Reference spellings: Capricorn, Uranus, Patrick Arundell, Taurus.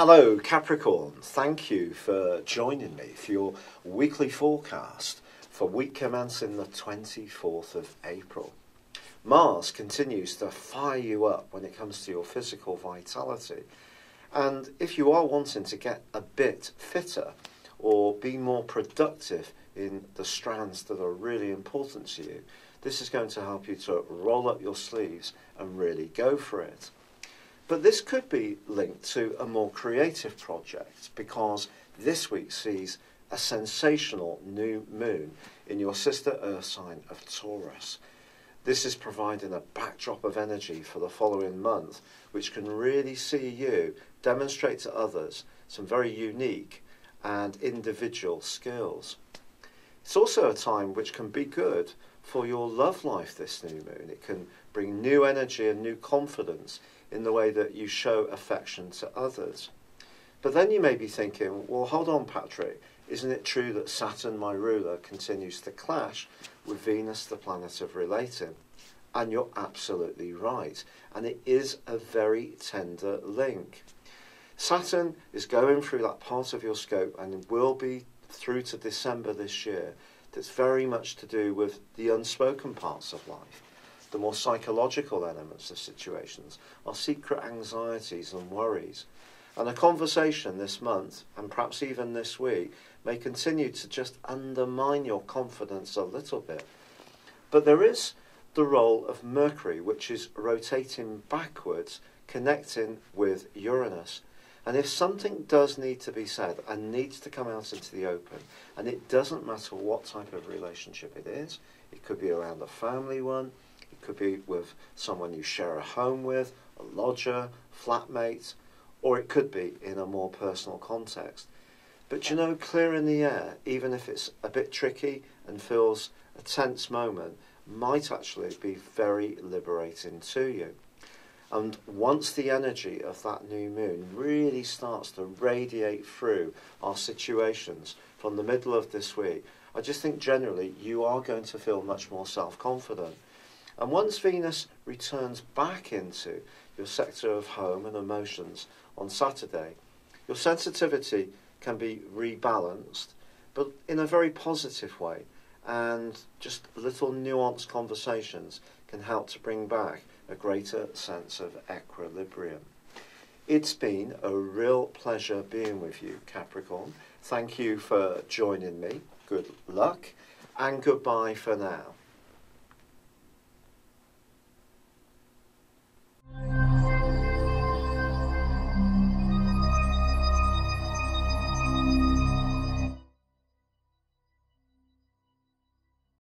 Hello Capricorn, thank you for joining me for your weekly forecast for week commencing the 24th of April. Mars continues to fire you up when it comes to your physical vitality, and if you are wanting to get a bit fitter or be more productive in the strands that are really important to you, this is going to help you to roll up your sleeves and really go for it. But this could be linked to a more creative project, because this week sees a sensational new moon in your sister Earth sign of Taurus. This is providing a backdrop of energy for the following month, which can really see you demonstrate to others some very unique and individual skills. It's also a time which can be good for your love life, this new moon. It can bring new energy and new confidence in the way that you show affection to others. But then you may be thinking, well, hold on, Patrick, isn't it true that Saturn, my ruler, continues to clash with Venus, the planet of relating? And you're absolutely right. And it is a very tender link. Saturn is going through that part of your scope and will be through to December this year. That's very much to do with the unspoken parts of life. The more psychological elements of situations, our secret anxieties and worries. And a conversation this month, and perhaps even this week, may continue to just undermine your confidence a little bit. But there is the role of Mercury, which is rotating backwards, connecting with Uranus. And if something does need to be said and needs to come out into the open, and it doesn't matter what type of relationship it is, it could be around a family one, it could be with someone you share a home with, a lodger, flatmate, or it could be in a more personal context. But you know, clearing the air, even if it's a bit tricky and feels a tense moment, might actually be very liberating to you. And once the energy of that new moon really starts to radiate through our situations from the middle of this week, I just think generally you are going to feel much more self-confident. And once Venus returns back into your sector of home and emotions on Saturday, your sensitivity can be rebalanced, but in a very positive way. And just little nuanced conversations can help to bring back a greater sense of equilibrium. It's been a real pleasure being with you, Capricorn. Thank you for joining me. Good luck and goodbye for now.